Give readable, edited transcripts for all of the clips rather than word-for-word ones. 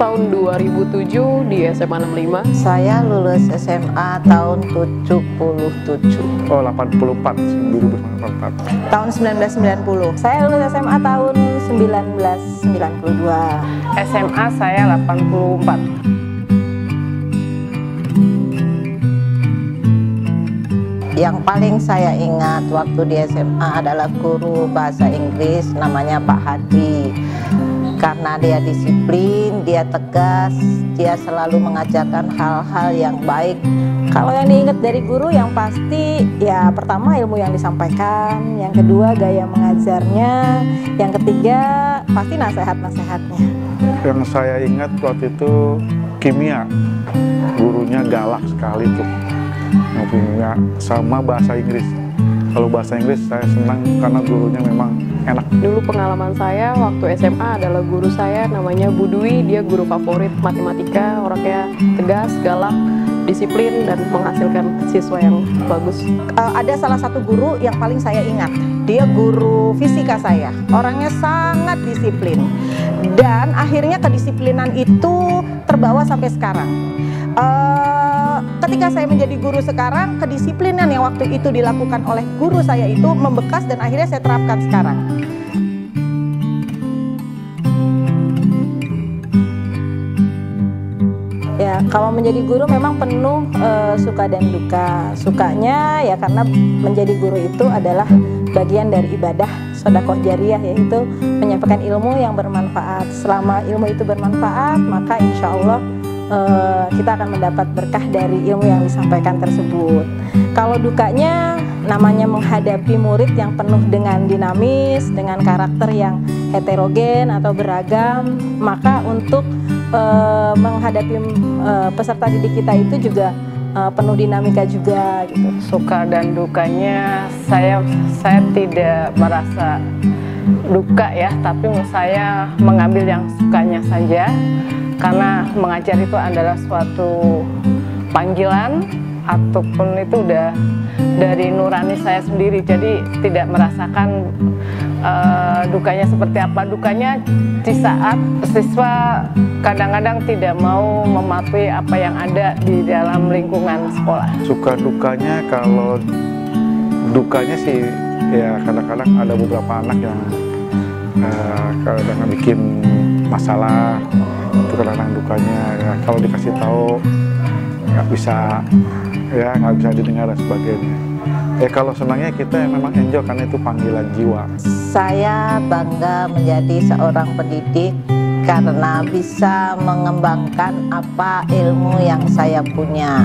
tahun 2007 di SMA 65. Saya lulus SMA tahun 77. Oh, 84, 2084. Tahun 1990. Saya lulus SMA tahun 1992. SMA saya 84. Yang paling saya ingat waktu di SMA adalah guru bahasa Inggris namanya Pak Hadi. Karena dia disiplin, dia tegas, dia selalu mengajarkan hal-hal yang baik. Kalau yang diingat dari guru yang pasti ya pertama ilmu yang disampaikan, yang kedua gaya mengajarnya, yang ketiga pasti nasihat-nasihatnya. Yang saya ingat waktu itu kimia, gurunya galak sekali tuh. Punya sama bahasa Inggris. Kalau bahasa Inggris saya senang karena gurunya memang enak. Dulu pengalaman saya waktu SMA adalah guru saya namanya Bu Dwi, dia guru favorit matematika, orangnya tegas, galak, disiplin dan menghasilkan siswa yang bagus. Ada salah satu guru yang paling saya ingat, dia guru fisika saya. Orangnya sangat disiplin dan akhirnya kedisiplinan itu terbawa sampai sekarang. Ketika saya menjadi guru sekarang, kedisiplinan yang waktu itu dilakukan oleh guru saya itu membekas dan akhirnya saya terapkan sekarang. Ya, kalau menjadi guru memang penuh suka dan duka. Sukanya ya karena menjadi guru itu adalah bagian dari ibadah sedekah jariyah, yaitu menyampaikan ilmu yang bermanfaat. Selama ilmu itu bermanfaat, maka insya Allah kita akan mendapat berkah dari ilmu yang disampaikan tersebut. Kalau dukanya, namanya menghadapi murid yang penuh dengan dinamis, dengan karakter yang heterogen atau beragam, maka untuk menghadapi peserta didik kita itu juga penuh dinamika juga gitu. Suka dan dukanya, saya tidak merasa duka ya, tapi saya mengambil yang sukanya saja. Karena mengajar itu adalah suatu panggilan ataupun itu udah dari nurani saya sendiri, jadi tidak merasakan dukanya seperti apa. Dukanya di saat siswa kadang-kadang tidak mau mematuhi apa yang ada di dalam lingkungan sekolah. Suka dukanya, kalau dukanya sih ya kadang-kadang ada beberapa anak yang kadang-kadang bikin masalah. Itu kadang-kadang dukanya ya, kalau dikasih tahu nggak bisa didengar dan sebagainya. Ya kalau senangnya kita memang enjoy karena itu panggilan jiwa. Saya bangga menjadi seorang pendidik karena bisa mengembangkan apa ilmu yang saya punya.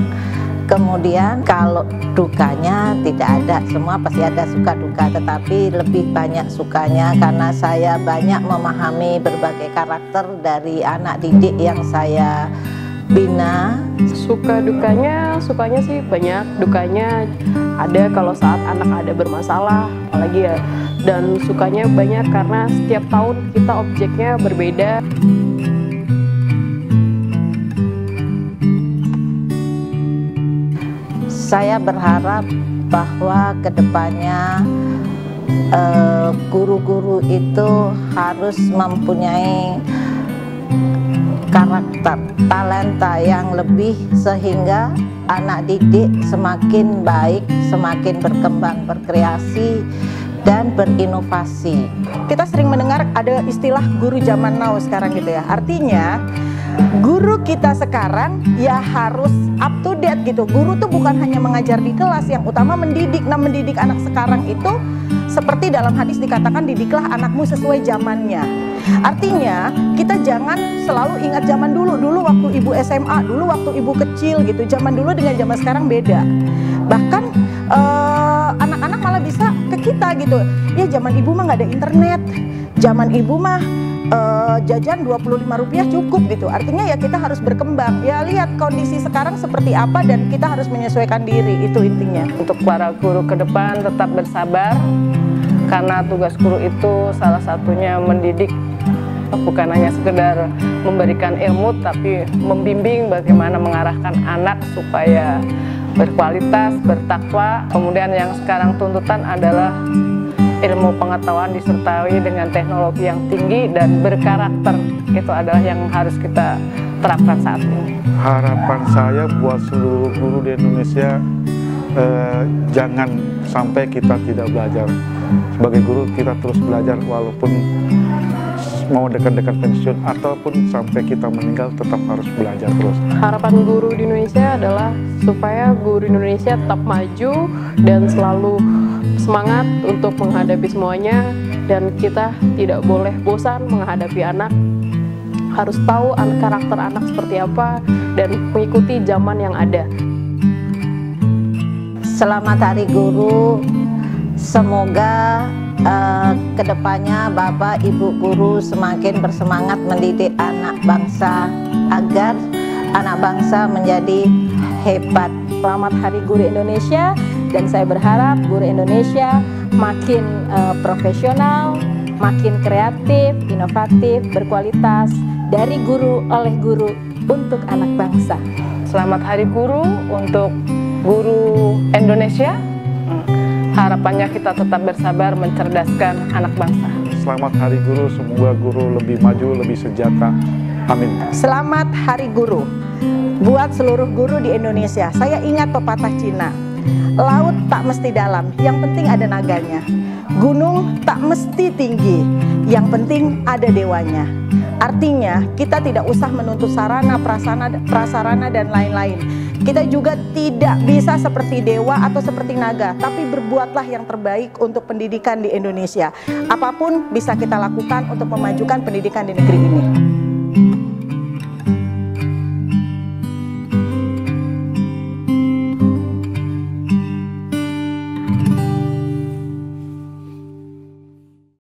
Kemudian kalau dukanya tidak ada, semua pasti ada suka duka, tetapi lebih banyak sukanya karena saya banyak memahami berbagai karakter dari anak didik yang saya bina. Suka dukanya, sukanya sih banyak, dukanya ada kalau saat anak ada bermasalah apalagi ya, dan sukanya banyak karena setiap tahun kita objeknya berbeda. Saya berharap bahwa kedepannya guru-guru itu harus mempunyai karakter, talenta yang lebih sehingga anak didik semakin baik, semakin berkembang, berkreasi dan berinovasi. Kita sering mendengar ada istilah guru zaman now sekarang gitu ya, artinya guru kita sekarang ya harus up to date gitu. Guru tuh bukan hanya mengajar di kelas, yang utama mendidik. Nah, mendidik anak sekarang itu seperti dalam hadis dikatakan, didiklah anakmu sesuai zamannya. Artinya kita jangan selalu ingat zaman dulu. Dulu waktu ibu SMA, dulu waktu ibu kecil gitu. Zaman dulu dengan zaman sekarang beda. Bahkan anak-anak malah bisa ke kita gitu. Ya zaman ibu mah nggak ada internet, zaman ibu mah jajan Rp25 cukup gitu. Artinya ya kita harus berkembang. Ya lihat kondisi sekarang seperti apa dan kita harus menyesuaikan diri, itu intinya. Untuk para guru ke depan tetap bersabar karena tugas guru itu salah satunya mendidik, bukan hanya sekedar memberikan ilmu tapi membimbing bagaimana mengarahkan anak supaya berkualitas, bertakwa. Kemudian yang sekarang tuntutan adalah ilmu pengetahuan disertai dengan teknologi yang tinggi dan berkarakter. itu adalah yang harus kita terapkan saat ini. Harapan saya buat seluruh guru di Indonesia, jangan sampai kita tidak belajar. Sebagai guru kita terus belajar, walaupun mau dekat-dekat pensiun ataupun sampai kita meninggal tetap harus belajar terus. Harapan guru di Indonesia adalah supaya guru Indonesia tetap maju dan selalu semangat untuk menghadapi semuanya, dan kita tidak boleh bosan menghadapi anak. Harus tahu karakter anak seperti apa dan mengikuti zaman yang ada. Selamat Hari Guru, semoga kedepannya Bapak Ibu Guru semakin bersemangat mendidik anak bangsa agar anak bangsa menjadi hebat. Selamat Hari Guru Indonesia, dan saya berharap guru Indonesia makin profesional, makin kreatif, inovatif, berkualitas, dari guru oleh guru untuk anak bangsa. Selamat Hari Guru untuk guru Indonesia. Harapannya kita tetap bersabar mencerdaskan anak bangsa. Selamat Hari Guru, semoga guru lebih maju, lebih sejahtera. Amin. Selamat Hari Guru buat seluruh guru di Indonesia. Saya ingat pepatah Cina, laut tak mesti dalam, yang penting ada naganya. Gunung tak mesti tinggi, yang penting ada dewanya. Artinya kita tidak usah menuntut sarana, prasarana dan lain-lain. Kita juga tidak bisa seperti dewa atau seperti naga, tapi berbuatlah yang terbaik untuk pendidikan di Indonesia. Apapun bisa kita lakukan untuk memajukan pendidikan di negeri ini.